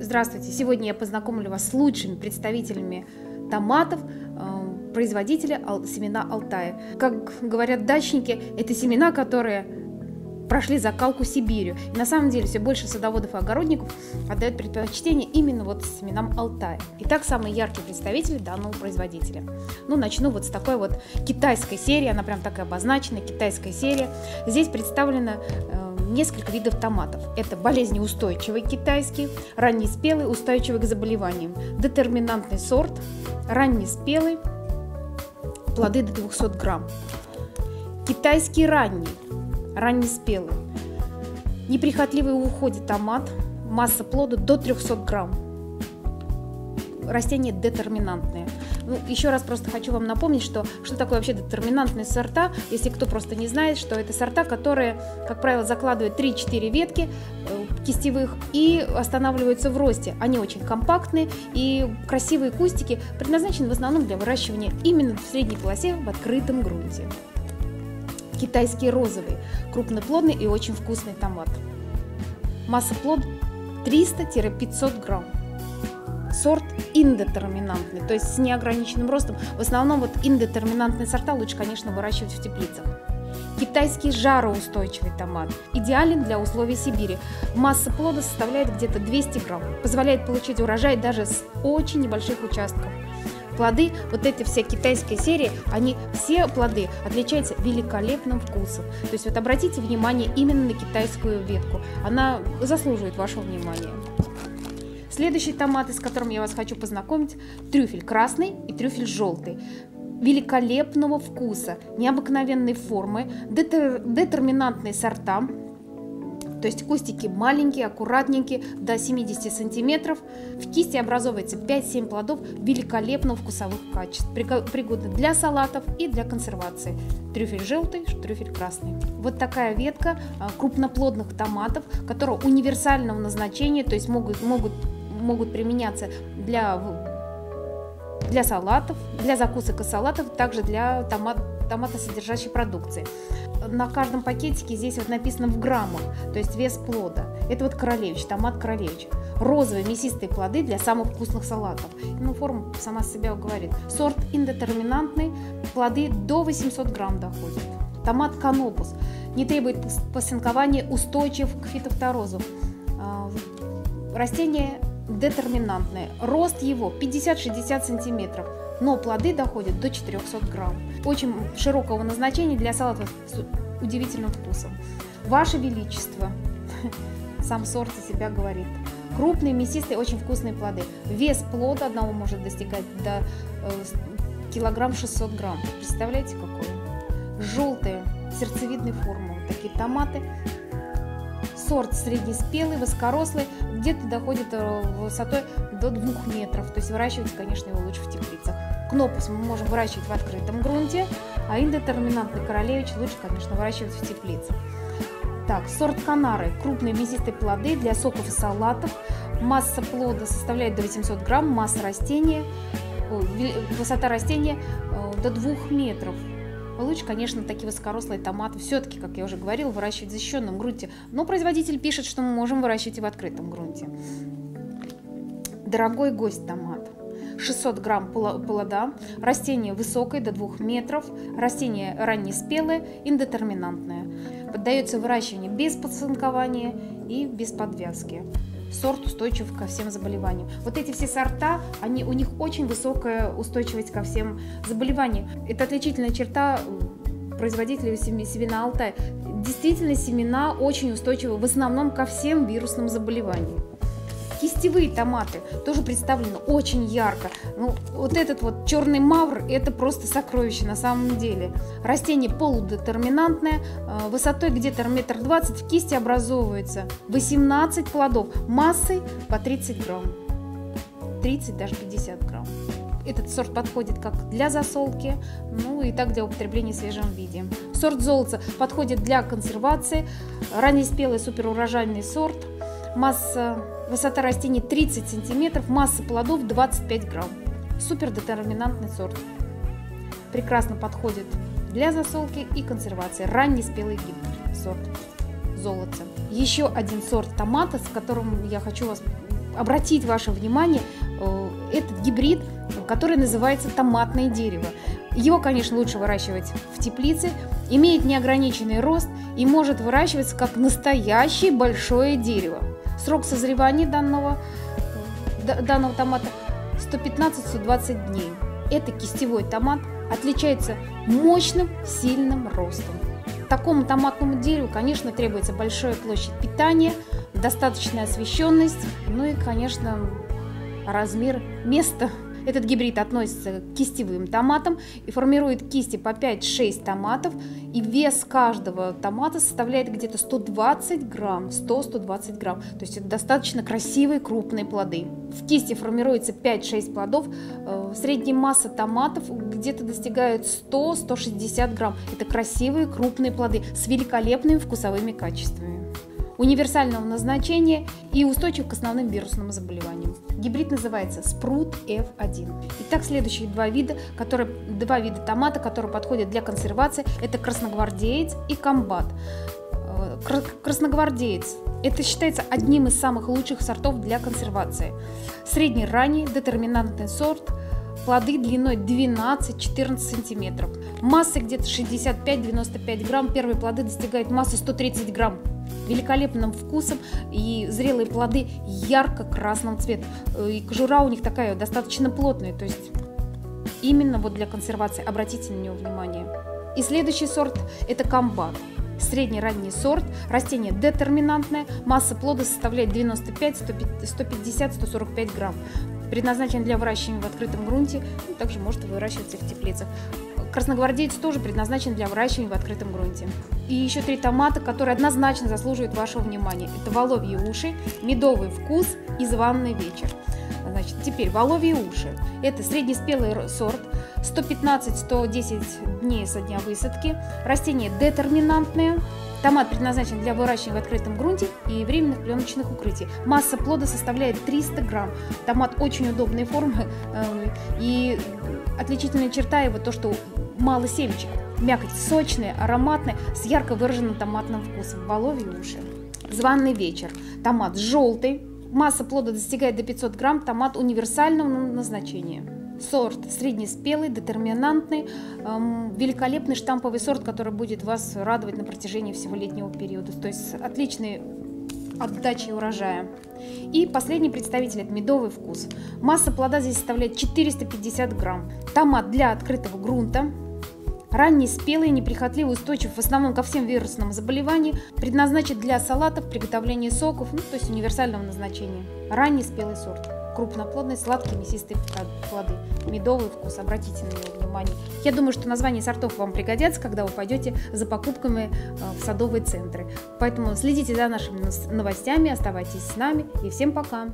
Здравствуйте! Сегодня я познакомлю вас с лучшими представителями томатов производителя «Семена Алтая». Как говорят дачники, это семена, которые прошли закалку Сибирью. И на самом деле все больше садоводов и огородников отдают предпочтение именно семенам Алтая. Итак, самые яркие представители данного производителя. Ну, начну с такой китайской серии, она прям такая обозначена, китайская серия. Здесь представлено несколько видов томатов. Это болезнеустойчивый китайский, раннеспелый, устойчивый к заболеваниям, детерминантный сорт, раннеспелый, плоды до 200 грамм. Китайский ранний, раннеспелый, неприхотливый в уходе томат, масса плода до 300 грамм. Растения детерминантные. Ну, еще раз просто хочу вам напомнить, что такое вообще детерминантные сорта, если кто просто не знает, что это сорта, которые, как правило, закладывают 3-4 ветки кистевых и останавливаются в росте. Они очень компактные и красивые кустики, предназначены в основном для выращивания именно в средней полосе в открытом грунте. Китайский розовый, крупноплодный и очень вкусный томат. Масса плода 300-500 грамм. Сорт индетерминантный, то есть с неограниченным ростом. В основном индетерминантные сорта лучше, конечно, выращивать в теплицах. Китайский жароустойчивый томат идеален для условий Сибири. Масса плода составляет где-то 200 грамм, позволяет получить урожай даже с очень небольших участков. Плоды, эти все китайские серии, они все плоды отличаются великолепным вкусом. То есть обратите внимание именно на китайскую ветку, она заслуживает вашего внимания. Следующий томат, с которым я вас хочу познакомить, трюфель красный и трюфель желтый. Великолепного вкуса, необыкновенной формы, детерминантные сорта, то есть кустики маленькие, аккуратненькие, до 70 сантиметров. В кисти образовывается 5-7 плодов великолепных вкусовых качеств, пригодны для салатов и для консервации. Трюфель желтый, трюфель красный. Такая ветка крупноплодных томатов, которые универсального назначения, то есть могут применяться для салатов, для закусок и салатов, также для томатосодержащей продукции. На каждом пакетике здесь написано в граммах, то есть вес плода. Это Королевич, томат Королевич. Розовые мясистые плоды для самых вкусных салатов. Ну, форма сама себя говорит. Сорт индетерминантный, плоды до 800 грамм доходят. Томат Канопус не требует пасынкования, устойчив к фитофторозу. Растение детерминантное, рост его 50-60 сантиметров, но плоды доходят до 400 грамм. Очень широкого назначения для салатов с удивительным вкусом. Ваше величество, сам сорт за себя говорит. Крупные, мясистые, очень вкусные плоды. Вес плода одного может достигать до 1,6 грамм. Представляете, какой? Желтые, сердцевидной формы, такие томаты. Сорт среднеспелый, высокорослый, где-то доходит высотой до 2 метров. То есть выращивать, конечно, его лучше в теплицах. Канопус мы можем выращивать в открытом грунте, а индетерминантный Королевич лучше, конечно, выращивать в теплицах. Так, сорт Канары. Крупные мясистые плоды для соков и салатов. Масса плода составляет до 800 грамм, высота растения до 2 метров. Лучше, конечно, такие высокорослые томаты все-таки, как я уже говорила, выращивать в защищенном грунте. Но производитель пишет, что мы можем выращивать и в открытом грунте. Дорогой гость томат. 600 грамм плода. Растение высокое, до 2 метров. Растение раннеспелое, индетерминантное. Поддается выращиванию без подсынкования и без подвязки. Сорт устойчив ко всем заболеваниям. Эти все сорта, у них очень высокая устойчивость ко всем заболеваниям. Это отличительная черта производителя семена Алтай. Действительно, семена очень устойчивы в основном ко всем вирусным заболеваниям. Кистевые томаты тоже представлены очень ярко. Ну, этот черный мавр, это просто сокровище на самом деле. Растение полудетерминантное, высотой где-то 1,20 м, в кисти образовывается 18 плодов, массой по 30 грамм, 30, даже 50 грамм. Этот сорт подходит как для засолки, ну и так для употребления в свежем виде. Сорт Золотце подходит для консервации, раннеспелый суперурожайный сорт. Высота растений 30 сантиметров, масса плодов 25 грамм. Супер детерминантный сорт. Прекрасно подходит для засолки и консервации. Раннеспелый гибрид. сорт Золотце. Еще один сорт томата, с которым я хочу вас обратить ваше внимание, это гибрид, который называется томатное дерево. Его, конечно, лучше выращивать в теплице, имеет неограниченный рост и может выращиваться как настоящее большое дерево. Срок созревания данного томата 115-120 дней. Это кистевой томат, отличается мощным, сильным ростом. Такому томатному дереву, конечно, требуется большая площадь питания, достаточная освещенность, ну и, конечно, размер места. Этот гибрид относится к кистевым томатам и формирует кисти по 5-6 томатов, и вес каждого томата составляет где-то 120 грамм, 100-120 грамм, то есть это достаточно красивые крупные плоды. В кисти формируется 5-6 плодов, средняя масса томатов где-то достигает 100-160 грамм, это красивые крупные плоды с великолепными вкусовыми качествами, универсального назначения и устойчив к основным вирусным заболеваниям. Гибрид называется спрут F1. Итак, следующие два вида томата, которые подходят для консервации, это красногвардеец и комбат. Красногвардеец — это считается одним из самых лучших сортов для консервации. Средний ранний детерминантный сорт, плоды длиной 12-14 см. Масса где-то 65-95 грамм, первые плоды достигают массы 130 грамм. Великолепным вкусом, и зрелые плоды ярко-красным цветом, и кожура у них такая достаточно плотная, то есть именно вот для консервации, обратите на него внимание. И следующий сорт — это комбат, средний-ранний сорт, растение детерминантное, масса плода составляет 95-150-145 грамм, предназначен для выращивания в открытом грунте, также может выращиваться в теплицах. Красногвардеец тоже предназначен для выращивания в открытом грунте. И еще три томата, которые однозначно заслуживают вашего внимания. Это воловьи уши, медовый вкус и званный вечер. Значит, теперь воловьи уши. Это среднеспелый сорт, 115-110 дней со дня высадки. Растение детерминантное. Томат предназначен для выращивания в открытом грунте и временных пленочных укрытий. Масса плода составляет 300 грамм. Томат очень удобной формы, и отличительная черта его то, что мало семечек. Мякоть сочная, ароматная, с ярко выраженным томатным вкусом. Воловьи уши. Званный вечер. Томат желтый. Масса плода достигает до 500 грамм. Томат универсального назначения. Сорт среднеспелый, детерминантный, великолепный штамповый сорт, который будет вас радовать на протяжении всего летнего периода, то есть отличный отдачей урожая. И последний представитель — это медовый вкус. Масса плода здесь составляет 450 грамм. Томат для открытого грунта. Ранний, спелый, неприхотливый, устойчив в основном ко всем вирусным заболеваниям, предназначен для салатов, приготовления соков, ну, то есть универсального назначения. Ранний, спелый сорт. Крупноплодные, сладкие, мясистые плоды. Медовый вкус, обратите на него внимание. Я думаю, что названия сортов вам пригодятся, когда вы пойдете за покупками в садовые центры. Поэтому следите за нашими новостями, оставайтесь с нами и всем пока!